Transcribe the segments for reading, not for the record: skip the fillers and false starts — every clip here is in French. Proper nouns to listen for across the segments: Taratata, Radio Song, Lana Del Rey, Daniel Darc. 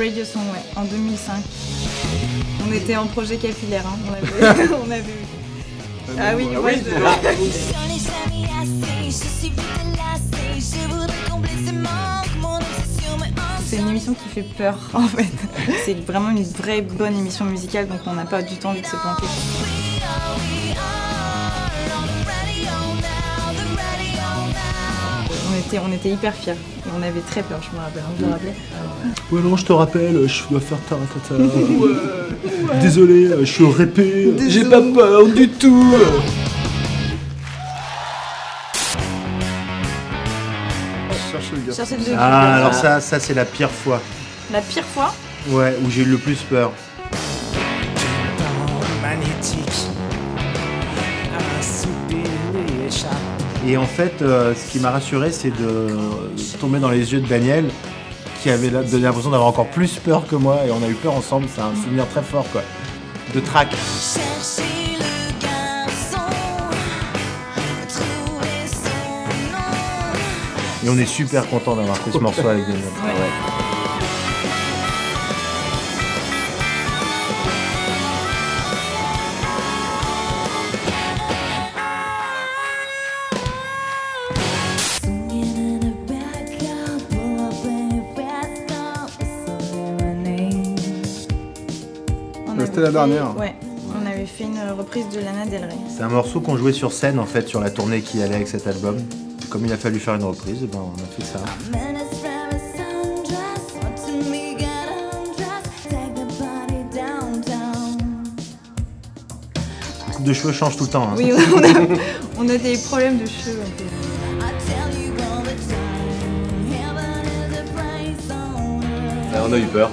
Radio Song, ouais, en 2005. On était en projet capillaire, hein. On avait eu. Ah oui, moi je C'est une émission qui fait peur en fait. C'est vraiment une vraie bonne émission musicale, donc on n'a pas du tout envie de se planter. On était hyper fiers. On avait très peur, je me rappelle. Vous me rappelez ? Ouais, non, je te rappelle, je dois faire Taratata. Ouais. Désolé, je suis répé. J'ai pas peur du tout. Ah, alors ça c'est la pire fois. La pire fois ? Ouais, où j'ai eu le plus peur. Et en fait, ce qui m'a rassuré, c'est de tomber dans les yeux de Daniel, qui avait l'impression d'avoir encore plus peur que moi, et on a eu peur ensemble, c'est un souvenir très fort, quoi, de trac. Et on est super content d'avoir fait ce morceau avec Daniel. Ouais. Ouais. C'était la dernière. Ouais, on avait fait une reprise de Lana Del Rey. C'est un morceau qu'on jouait sur scène en fait, sur la tournée qui allait avec cet album. Comme il a fallu faire une reprise, ben on a fait ça. La coupe de cheveux change tout le temps. Hein. Oui, on a des problèmes de cheveux. On a eu peur.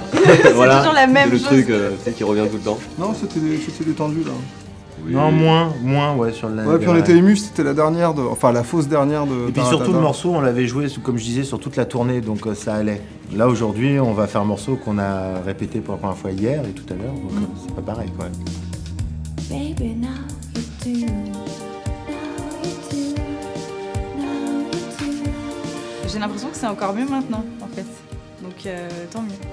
Voilà, toujours la même chose. Le truc qui revient tout le temps. Non, c'était détendu là. Oui. Non, moins, ouais, sur la. Ouais, puis on était émus, c'était la dernière, enfin la fausse dernière de. Et puis surtout le morceau, on l'avait joué, comme je disais, sur toute la tournée, donc ça allait. Là aujourd'hui, on va faire un morceau qu'on a répété pour la première fois hier et tout à l'heure, donc c'est pas pareil quoi. J'ai l'impression que c'est encore mieux maintenant, en fait. Donc tant mieux.